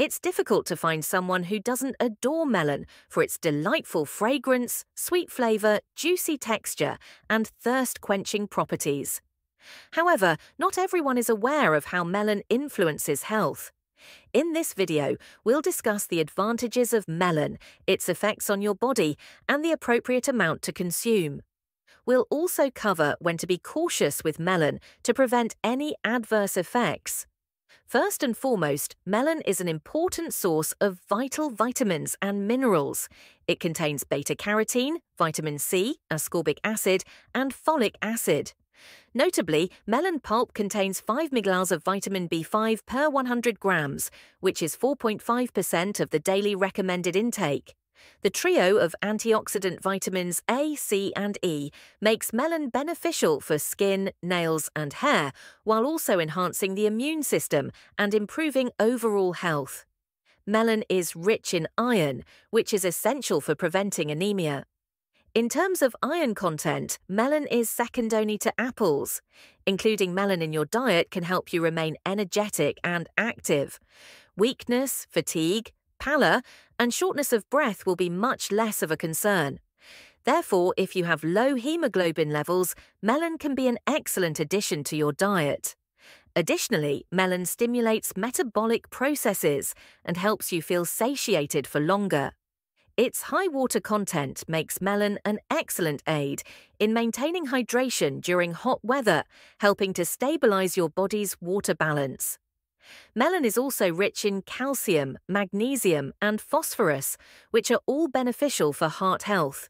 It's difficult to find someone who doesn't adore melon for its delightful fragrance, sweet flavor, juicy texture, and thirst-quenching properties. However, not everyone is aware of how melon influences health. In this video, we'll discuss the advantages of melon, its effects on your body, and the appropriate amount to consume. We'll also cover when to be cautious with melon to prevent any adverse effects. First and foremost, melon is an important source of vital vitamins and minerals. It contains beta-carotene, vitamin C, ascorbic acid, and folic acid. Notably, melon pulp contains 5 mg of vitamin B5 per 100 grams, which is 4.5% of the daily recommended intake. The trio of antioxidant vitamins A, C, and E makes melon beneficial for skin, nails, and hair, while also enhancing the immune system and improving overall health. Melon is rich in iron, which is essential for preventing anemia. In terms of iron content, melon is second only to apples. Including melon in your diet can help you remain energetic and active. Weakness, fatigue, pallor, and shortness of breath will be much less of a concern. Therefore, if you have low hemoglobin levels, melon can be an excellent addition to your diet. Additionally, melon stimulates metabolic processes and helps you feel satiated for longer. Its high water content makes melon an excellent aid in maintaining hydration during hot weather, helping to stabilize your body's water balance. Melon is also rich in calcium, magnesium, and phosphorus, which are all beneficial for heart health.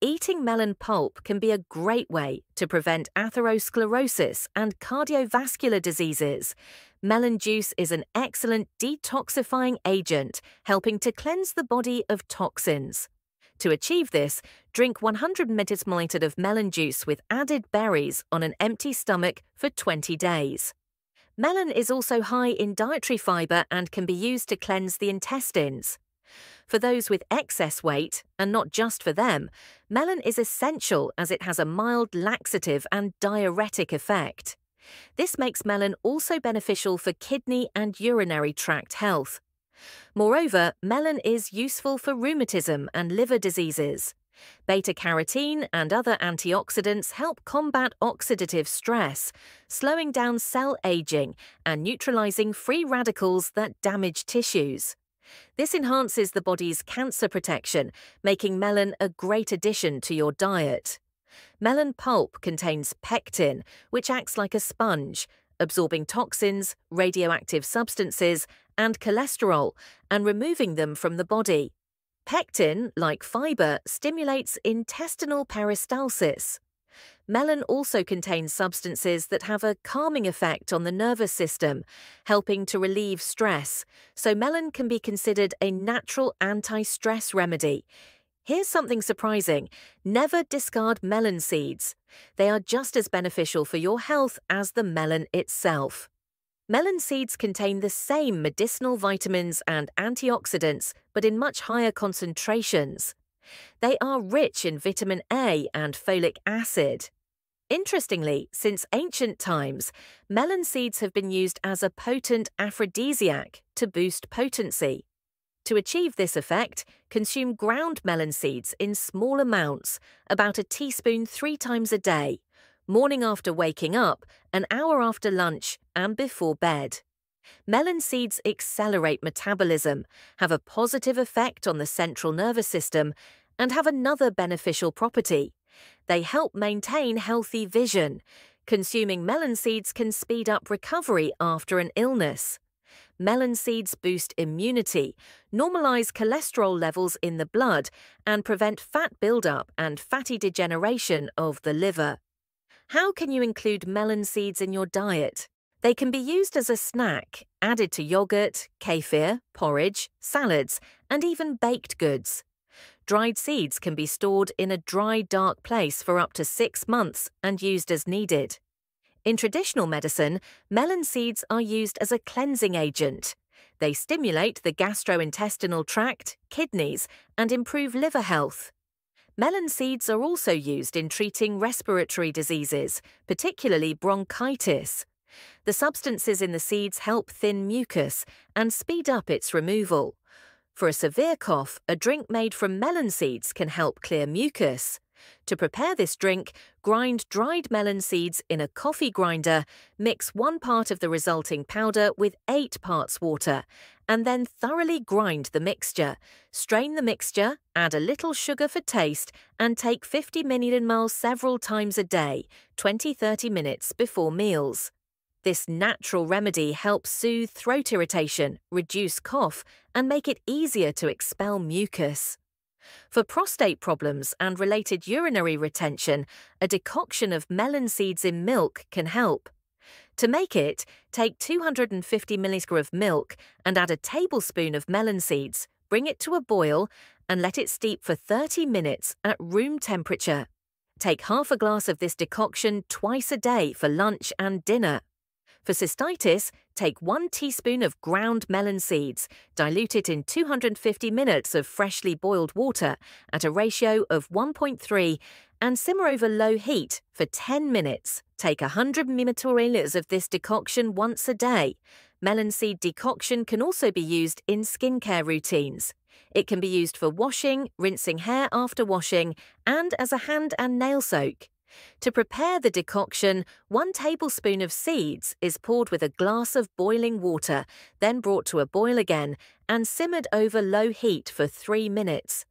Eating melon pulp can be a great way to prevent atherosclerosis and cardiovascular diseases. Melon juice is an excellent detoxifying agent, helping to cleanse the body of toxins. To achieve this, drink 100 ml of melon juice with added berries on an empty stomach for 20 days. Melon is also high in dietary fiber and can be used to cleanse the intestines. For those with excess weight, and not just for them, melon is essential as it has a mild laxative and diuretic effect. This makes melon also beneficial for kidney and urinary tract health. Moreover, melon is useful for rheumatism and liver diseases. Beta-carotene and other antioxidants help combat oxidative stress, slowing down cell aging and neutralizing free radicals that damage tissues. This enhances the body's cancer protection, making melon a great addition to your diet. Melon pulp contains pectin, which acts like a sponge, absorbing toxins, radioactive substances, and cholesterol, and removing them from the body. Pectin, like fiber, stimulates intestinal peristalsis. Melon also contains substances that have a calming effect on the nervous system, helping to relieve stress, so melon can be considered a natural anti-stress remedy. Here's something surprising. Never discard melon seeds. They are just as beneficial for your health as the melon itself. Melon seeds contain the same medicinal vitamins and antioxidants, but in much higher concentrations. They are rich in vitamin A and folic acid. Interestingly, since ancient times, melon seeds have been used as a potent aphrodisiac to boost potency. To achieve this effect, consume ground melon seeds in small amounts, about a teaspoon 3 times a day. Morning after waking up, an hour after lunch, and before bed. Melon seeds accelerate metabolism, have a positive effect on the central nervous system, and have another beneficial property. They help maintain healthy vision. Consuming melon seeds can speed up recovery after an illness. Melon seeds boost immunity, normalize cholesterol levels in the blood, and prevent fat buildup and fatty degeneration of the liver. How can you include melon seeds in your diet? They can be used as a snack, added to yogurt, kefir, porridge, salads, and even baked goods. Dried seeds can be stored in a dry, dark place for up to 6 months and used as needed. In traditional medicine, melon seeds are used as a cleansing agent. They stimulate the gastrointestinal tract, kidneys, and improve liver health. Melon seeds are also used in treating respiratory diseases, particularly bronchitis. The substances in the seeds help thin mucus and speed up its removal. For a severe cough, a drink made from melon seeds can help clear mucus. To prepare this drink, grind dried melon seeds in a coffee grinder, mix 1 part of the resulting powder with 8 parts water, and then thoroughly grind the mixture. Strain the mixture, add a little sugar for taste, and take 50 ml several times a day, 20-30 minutes before meals. This natural remedy helps soothe throat irritation, reduce cough, and make it easier to expel mucus. For prostate problems and related urinary retention, a decoction of melon seeds in milk can help. To make it, take 250 ml of milk and add a tablespoon of melon seeds, bring it to a boil and let it steep for 30 minutes at room temperature. Take half a glass of this decoction twice a day for lunch and dinner. For cystitis, take 1 teaspoon of ground melon seeds, dilute it in 250 minutes of freshly boiled water at a ratio of 1.3 and simmer over low heat for 10 minutes. Take 100 ml of this decoction once a day. Melon seed decoction can also be used in skincare routines. It can be used for washing, rinsing hair after washing, and as a hand and nail soak. To prepare the decoction, 1 tablespoon of seeds is poured with a glass of boiling water, then brought to a boil again and simmered over low heat for 3 minutes.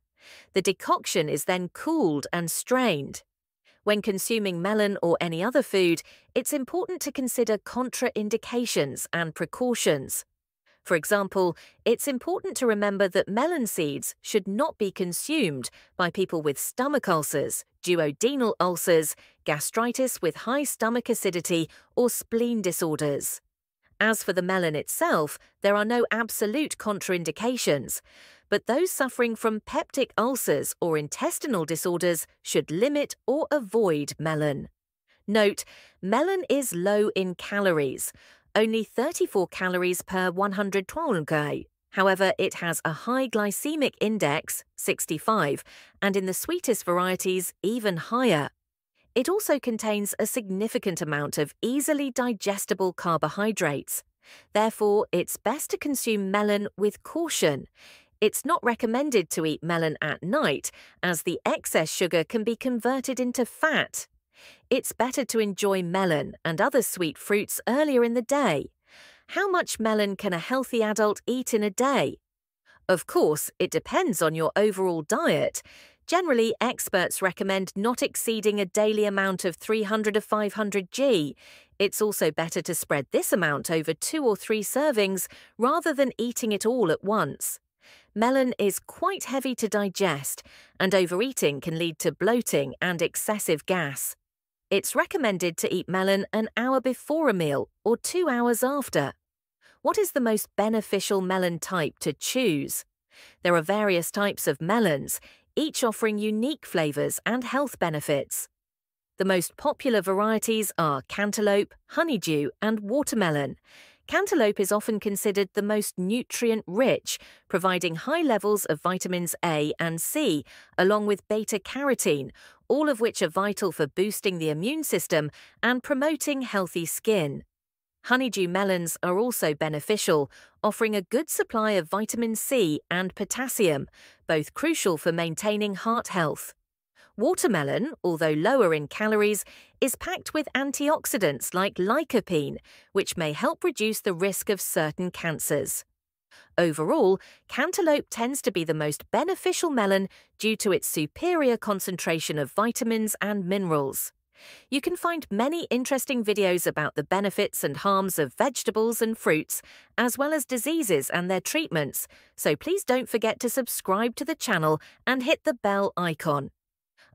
The decoction is then cooled and strained. When consuming melon or any other food, it's important to consider contraindications and precautions. For example, it's important to remember that melon seeds should not be consumed by people with stomach ulcers, duodenal ulcers, gastritis with high stomach acidity, or spleen disorders. As for the melon itself, there are no absolute contraindications, but those suffering from peptic ulcers or intestinal disorders should limit or avoid melon. Note, melon is low in calories, only 34 calories per 100 tl. However, it has a high glycemic index, 65, and in the sweetest varieties, even higher. It also contains a significant amount of easily digestible carbohydrates. Therefore, it's best to consume melon with caution. It's not recommended to eat melon at night, as the excess sugar can be converted into fat. It's better to enjoy melon and other sweet fruits earlier in the day. How much melon can a healthy adult eat in a day? Of course, it depends on your overall diet. Generally, experts recommend not exceeding a daily amount of 300 to 500 g. It's also better to spread this amount over 2 or 3 servings rather than eating it all at once. Melon is quite heavy to digest, and overeating can lead to bloating and excessive gas. It's recommended to eat melon an hour before a meal or 2 hours after. What is the most beneficial melon type to choose? There are various types of melons, each offering unique flavors and health benefits. The most popular varieties are cantaloupe, honeydew, and watermelon. Cantaloupe is often considered the most nutrient-rich, providing high levels of vitamins A and C, along with beta-carotene, all of which are vital for boosting the immune system and promoting healthy skin. Honeydew melons are also beneficial, offering a good supply of vitamin C and potassium, both crucial for maintaining heart health. Watermelon, although lower in calories, is packed with antioxidants like lycopene, which may help reduce the risk of certain cancers. Overall, cantaloupe tends to be the most beneficial melon due to its superior concentration of vitamins and minerals. You can find many interesting videos about the benefits and harms of vegetables and fruits, as well as diseases and their treatments, so please don't forget to subscribe to the channel and hit the bell icon.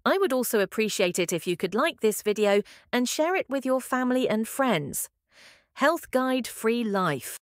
I would also appreciate it if you could like this video and share it with your family and friends. Health Guide Free Life.